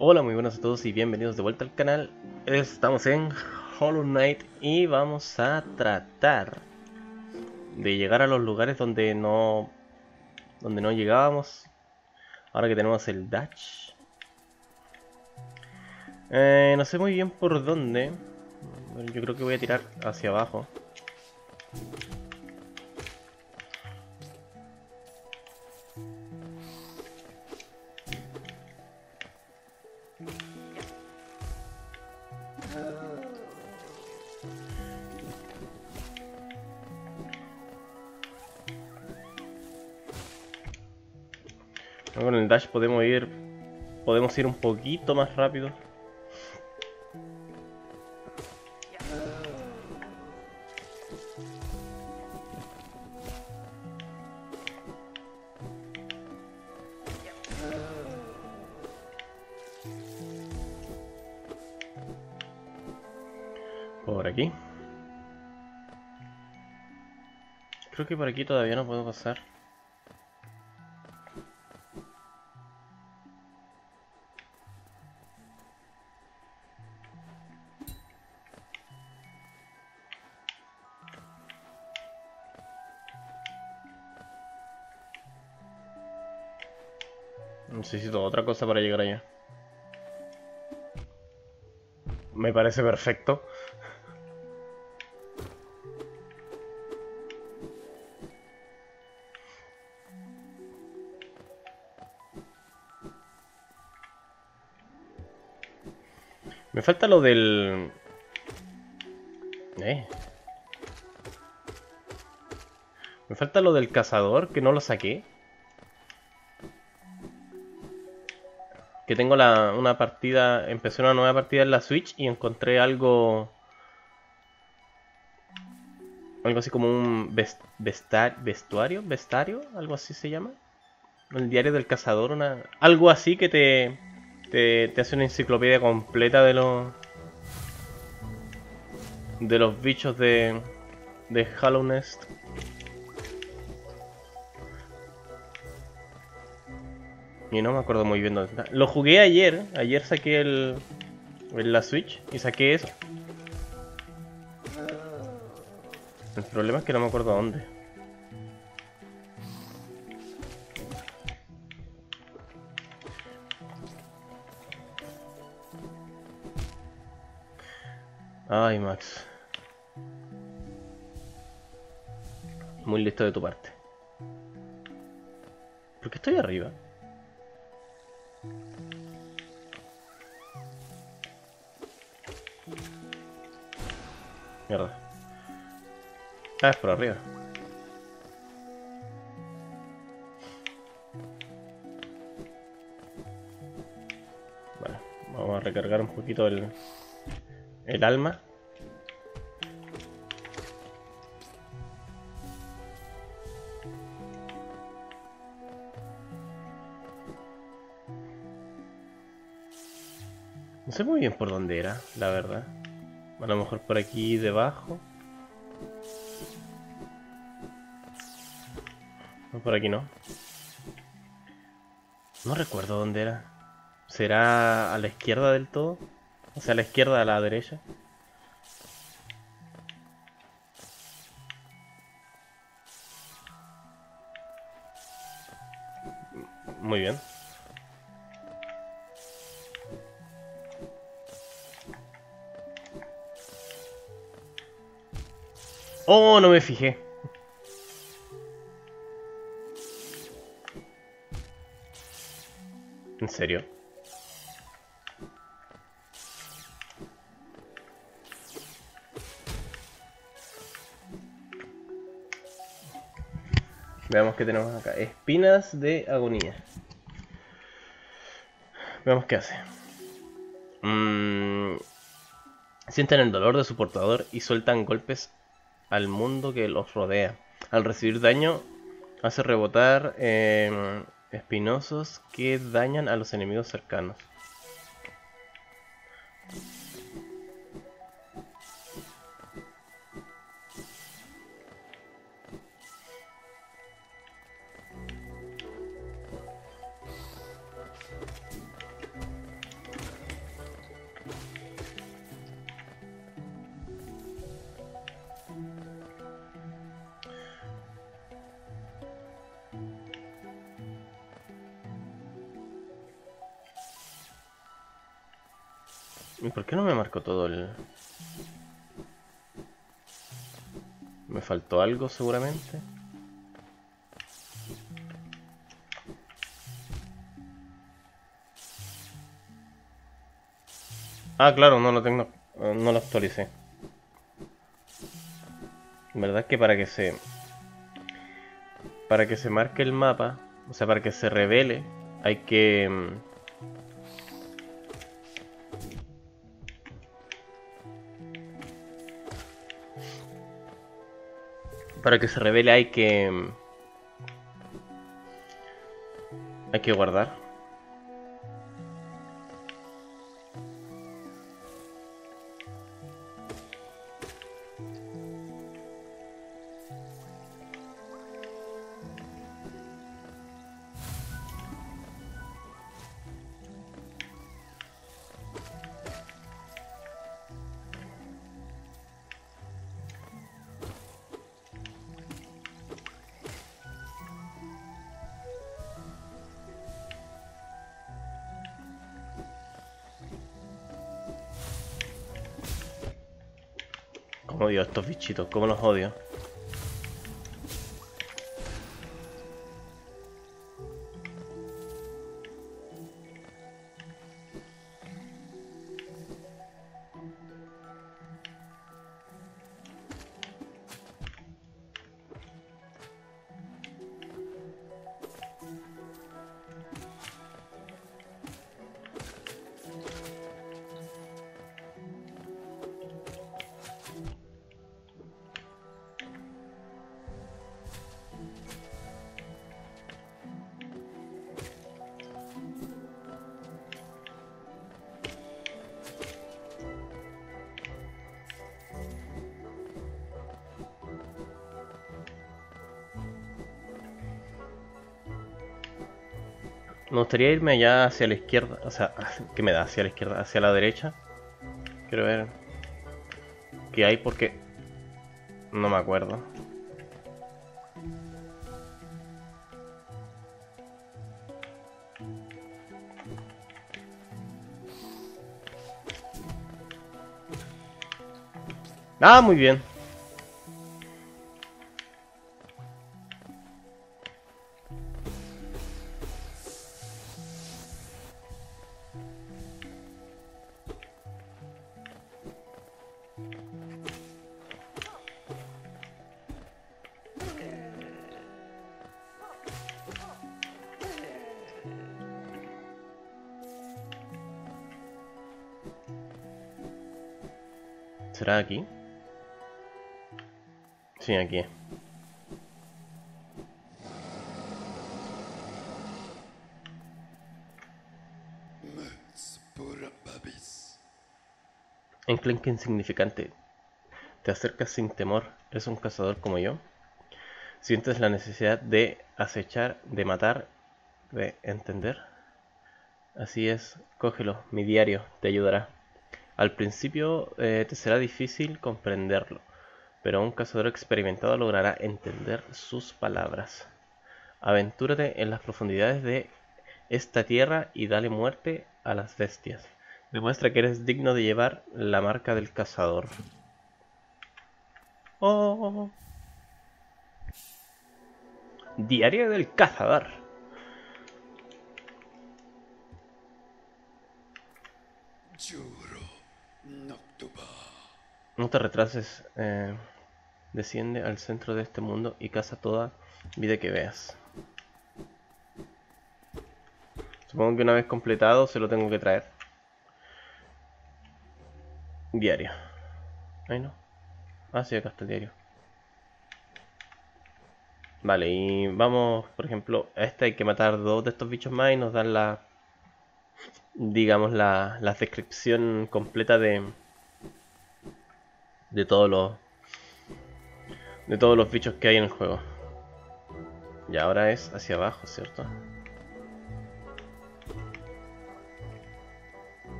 Hola, muy buenas a todos y bienvenidos de vuelta al canal. Estamos en Hollow Knight y vamos a tratar de llegar a los lugares donde no llegábamos. Ahora que tenemos el dash, no sé muy bien por dónde. Yo creo que voy a tirar hacia abajo. Con el dash podemos ir un poquito más rápido. Por aquí. Creo que por aquí todavía no puedo pasar. Necesito otra cosa para llegar allá. Me parece perfecto. Me falta lo del... Me falta lo del cazador, que no lo saqué. Que tengo una partida, empecé una nueva partida en la Switch y encontré algo así como un vestario, algo así se llama. El diario del cazador, algo así que te hace una enciclopedia completa de los bichos de Hallownest. Y no me acuerdo muy bien dónde está. Lo jugué ayer. Ayer saqué la Switch y saqué eso. El problema es que no me acuerdo dónde. Ay, Max. Muy listo de tu parte. ¿Por qué estoy arriba? Mierda. Ah, es por arriba. Vale, vamos a recargar un poquito el alma. No sé muy bien por dónde era, la verdad. A lo mejor por aquí debajo. No, por aquí no. No recuerdo dónde era. ¿Será a la izquierda del todo? O sea, a la izquierda, a la derecha. Muy bien. Oh, no me fijé. ¿En serio? Veamos qué tenemos acá. Espinas de agonía. Veamos qué hace. Sienten el dolor de su portador y sueltan golpes al mundo que los rodea. Al recibir daño, hace rebotar espinosos que dañan a los enemigos cercanos. ¿Y por qué no me marcó todo el...? ¿Me faltó algo seguramente? Ah, claro, no lo tengo... No lo actualicé. ¿Verdad que para que se... Para que se marque el mapa, o sea, para que se revele, hay que... Para que se revele hay que... Hay que guardar. Odio a estos bichitos, como los odio. Me gustaría irme ya hacia la izquierda, o sea, ¿qué me da? Hacia la izquierda, hacia la derecha. Quiero ver qué hay porque no me acuerdo. Ah, muy bien. ¿Será aquí? Sí, aquí. Enclenque insignificante. Te acercas sin temor. ¿Eres un cazador como yo? ¿Sientes la necesidad de acechar, de matar, de entender? Así es, cógelo, mi diario te ayudará. Al principio te será difícil comprenderlo, pero un cazador experimentado logrará entender sus palabras. Aventúrate en las profundidades de esta tierra y dale muerte a las bestias. Demuestra que eres digno de llevar la marca del cazador. ¡Oh! Diario del Cazador. No te retrases, desciende al centro de este mundo y caza toda vida que veas. Supongo que una vez completado se lo tengo que traer. Diario. Ay, no. Ah, sí, acá está el diario. Vale, y vamos, por ejemplo, a este hay que matar dos de estos bichos más y nos dan la... Digamos la descripción completa de todos los bichos que hay en el juego. Y ahora es hacia abajo, ¿cierto?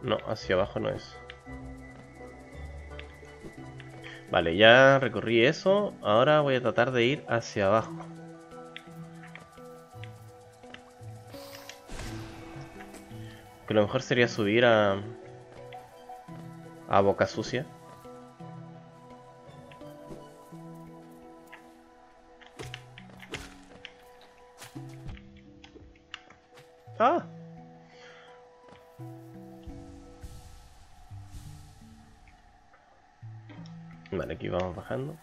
No, hacia abajo no es. Vale, ya recorrí eso. Ahora voy a tratar de ir hacia abajo. Que lo mejor sería subir a Boca Sucia. ¡Ah! Vale, aquí vamos bajando.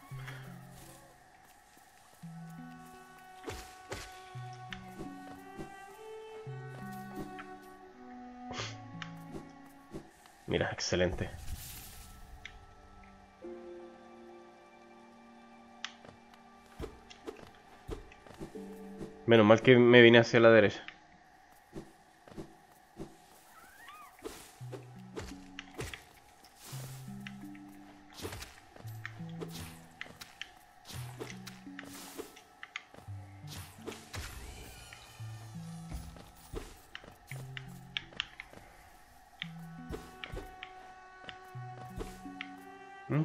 Mira, excelente. Menos mal que me vine hacia la derecha.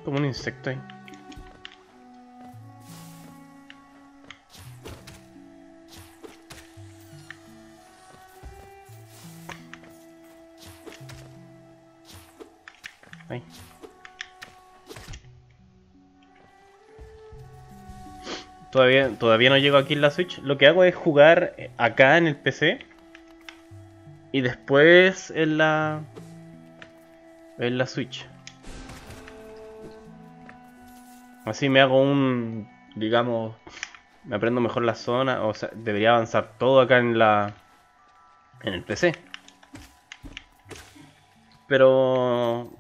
Como un insecto ahí. Ahí. Todavía no llego aquí en la Switch. Lo que hago es jugar acá en el PC. Y después en la Switch. Así me hago un, digamos, me aprendo mejor la zona, o sea, debería avanzar todo acá en el PC. Pero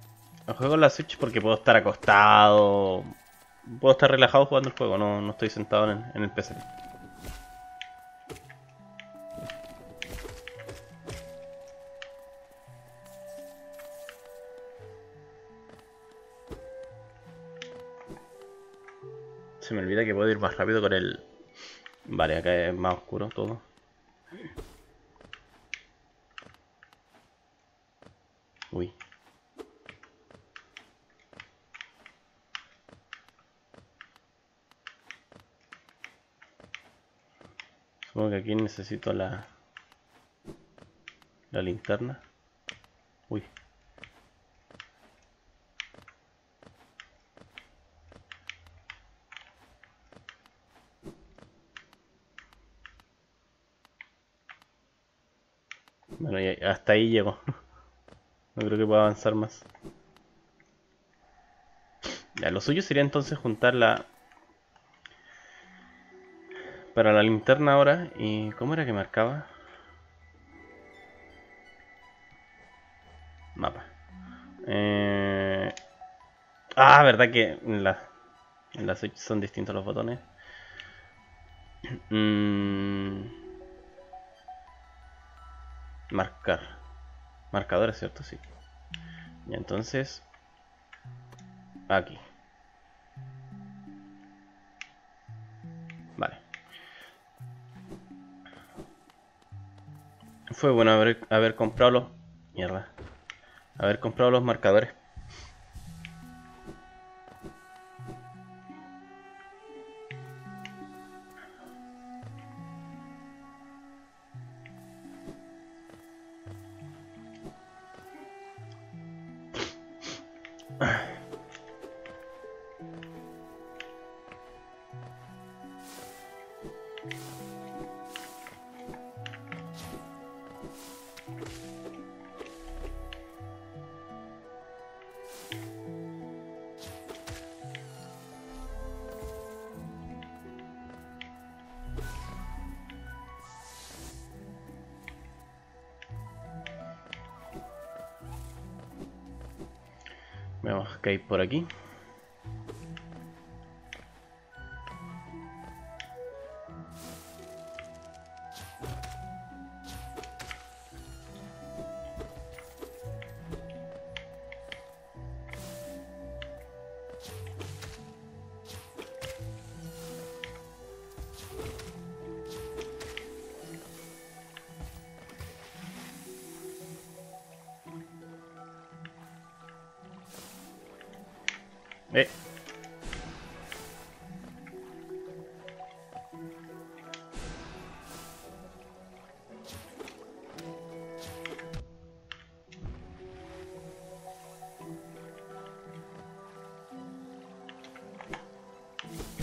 juego en la Switch porque puedo estar acostado, puedo estar relajado jugando el juego, no estoy sentado en el PC. Se me olvida que puedo ir más rápido con el... Vale, acá es más oscuro todo. Uy. Supongo que aquí necesito la linterna. Uy. Bueno, hasta ahí llego. No creo que pueda avanzar más. Ya, lo suyo sería entonces juntarla para la linterna ahora. ¿Y cómo era que marcaba? Mapa. Ah, verdad que en la Switch son distintos los botones. Marcador, ¿cierto? Sí. Y entonces aquí. Vale. Fue bueno haber comprado los... Mierda. Haber comprado los marcadores. Vamos a caer por aquí.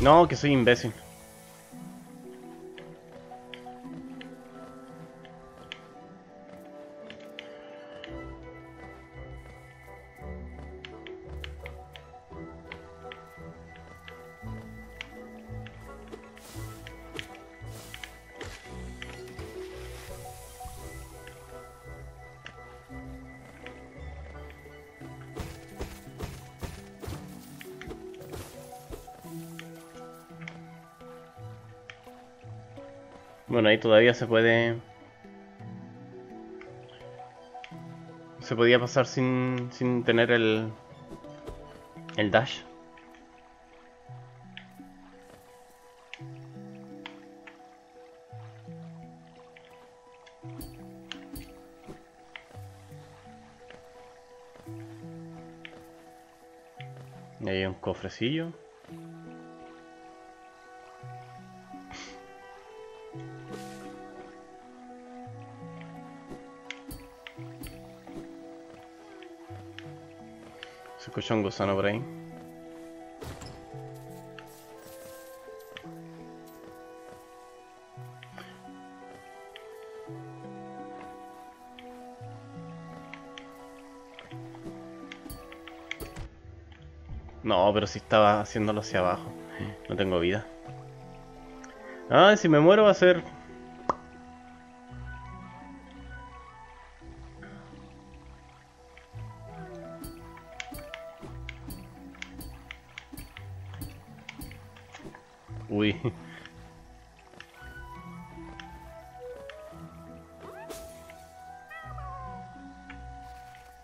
No, que soy imbécil. Bueno, ahí todavía se puede... Se podía pasar sin tener el dash. Y ahí hay un cofrecillo. Escuché un gusano por ahí. No, pero si estaba haciéndolo hacia abajo. No tengo vida. Ah, si me muero va a ser... Uy.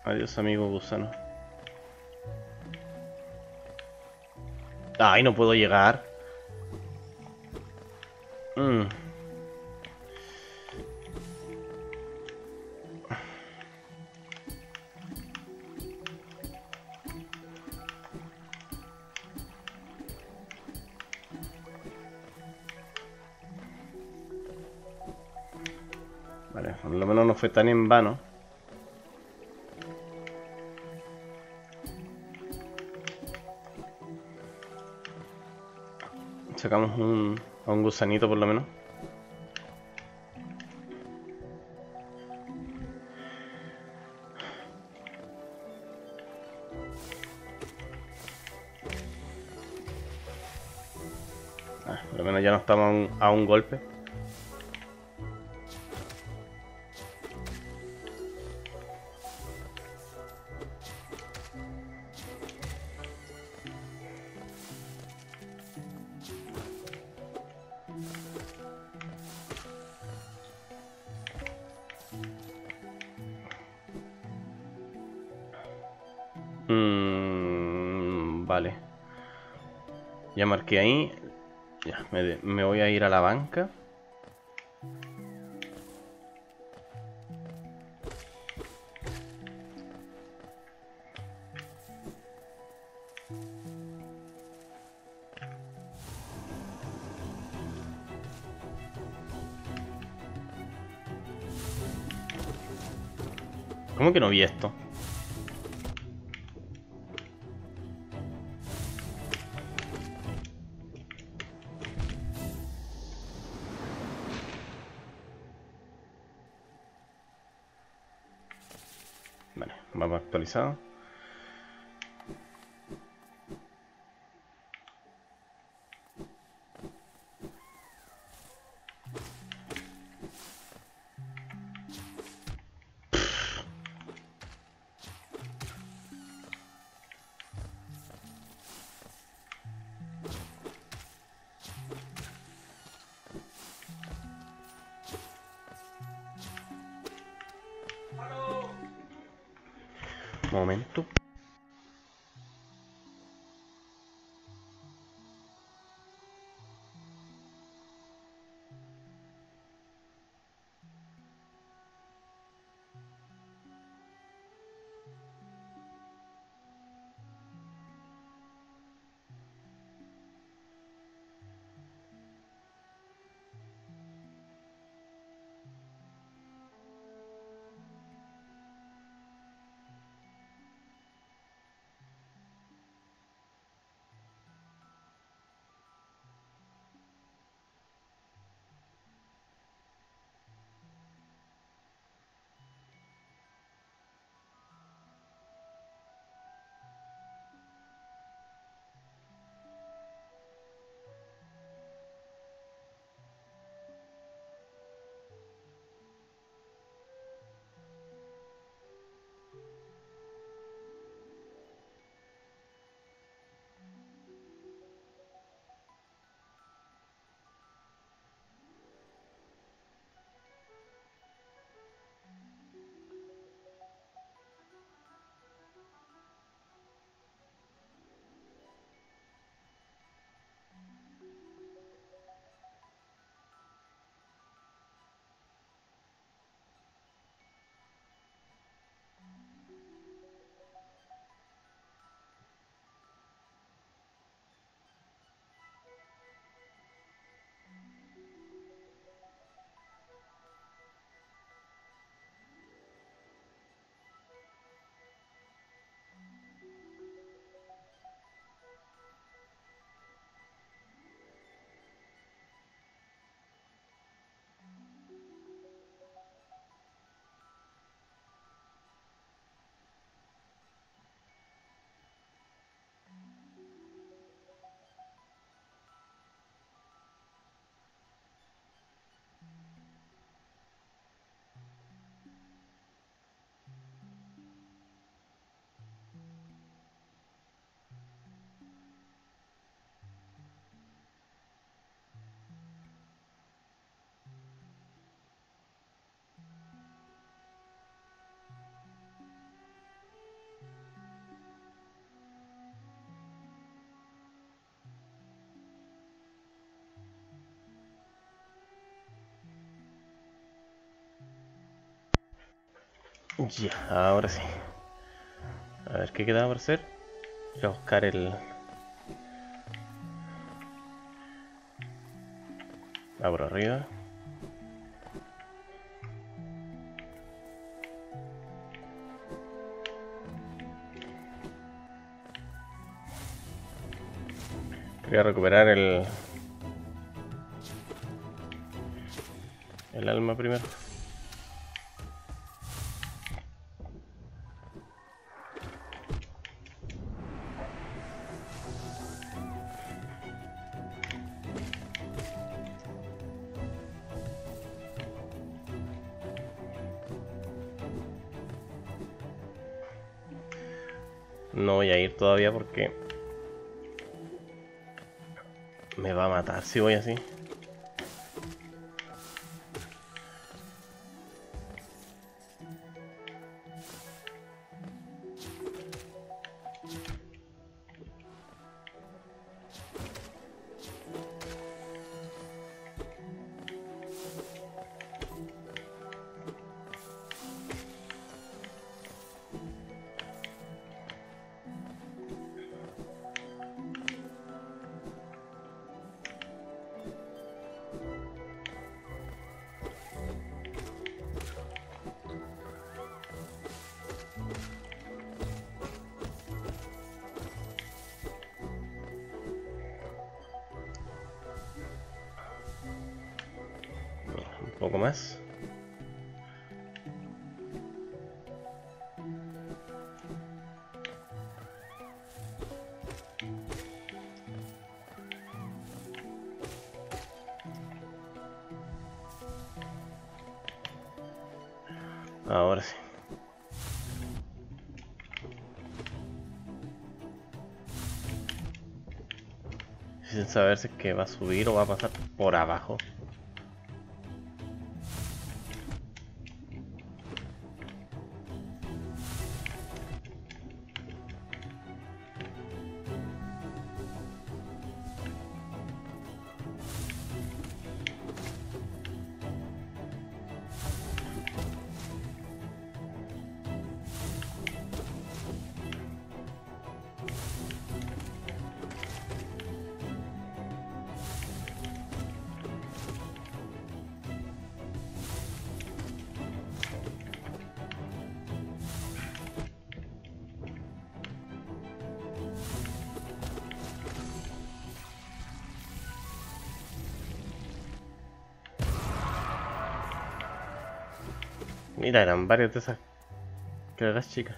Adiós, amigo gusano. Ay, no puedo llegar. Vale, por lo menos no fue tan en vano. Sacamos a un gusanito por lo menos. Ah, por lo menos ya no estamos a un golpe. Vale. Ya marqué ahí. Ya, me voy a ir a la banca. ¿Cómo que no vi esto? Vale, vamos actualizado. Momento. Ya, ahora sí. A ver, ¿qué queda por hacer? Voy a buscar el... Abro arriba. Voy a recuperar el alma primero. No voy a ir todavía porque... me va a matar si voy así. Poco más. Ahora sí. Sin saber si es que va a subir o va a pasar por abajo. Mira, eran varias de esas claras chicas.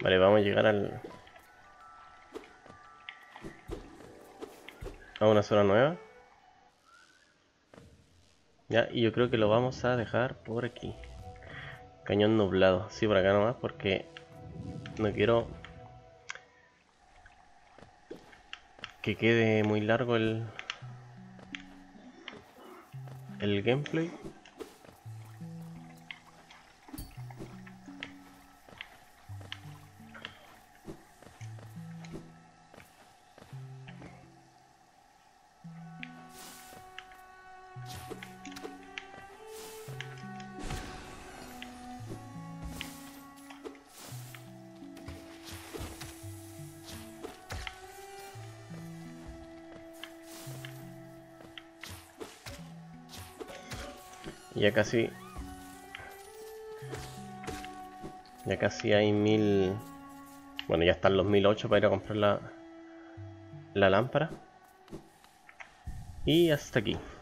Vale, vamos a llegar al... a una zona nueva. Ya, y yo creo que lo vamos a dejar por aquí. Cañón nublado. Sí, por acá nomás porque no quiero que quede muy largo el gameplay. Ya casi hay 1000. Bueno, ya están los 1008 para ir a comprar la lámpara. Y hasta aquí.